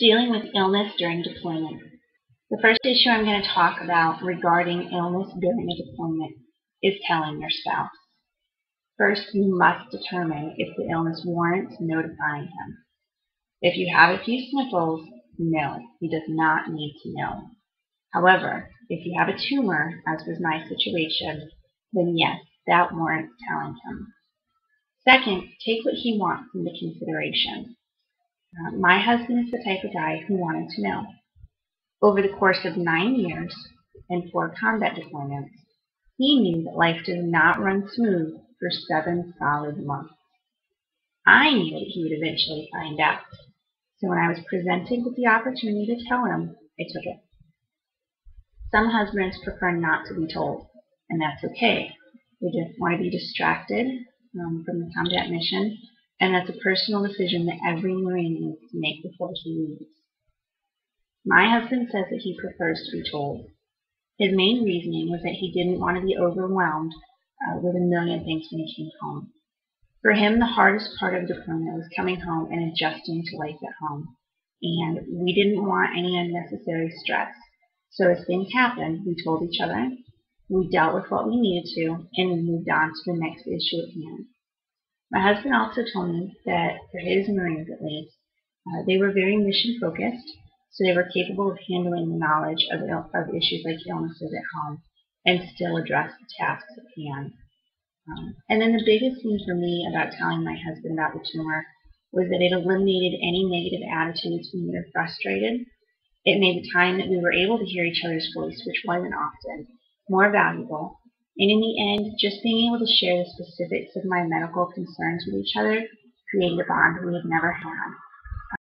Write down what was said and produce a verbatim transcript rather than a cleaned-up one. Dealing with illness during deployment. The first issue I'm going to talk about regarding illness during a deployment is telling your spouse. First, you must determine if the illness warrants notifying him. If you have a few sniffles, no, he does not need to know. However, if you have a tumor, as was my situation, then yes, that warrants telling him. Second, take what he wants into consideration. Uh, my husband is the type of guy who wanted to know. Over the course of nine years and four combat deployments, he knew that life does not run smooth for seven solid months. I knew that he would eventually find out, so when I was presented with the opportunity to tell him, I took it. Some husbands prefer not to be told, and that's okay. They just want to be distracted um, from the combat mission. And that's a personal decision that every Marine needs to make before he leaves. My husband says that he prefers to be told. His main reasoning was that he didn't want to be overwhelmed uh, with a million things when he came home. For him, the hardest part of deployment was coming home and adjusting to life at home. And we didn't want any unnecessary stress. So as things happened, we told each other, we dealt with what we needed to, and we moved on to the next issue at hand. My husband also told me that, for his Marines at least, uh, they were very mission-focused, so they were capable of handling the knowledge of, of issues like illnesses at home and still address the tasks at hand. Um, and then the biggest thing for me about telling my husband about the tumor was that it eliminated any negative attitudes when we were frustrated. It made the time that we were able to hear each other's voice, which wasn't often, more valuable. And in the end, just being able to share the specifics of my medical concerns with each other created a bond we had never had.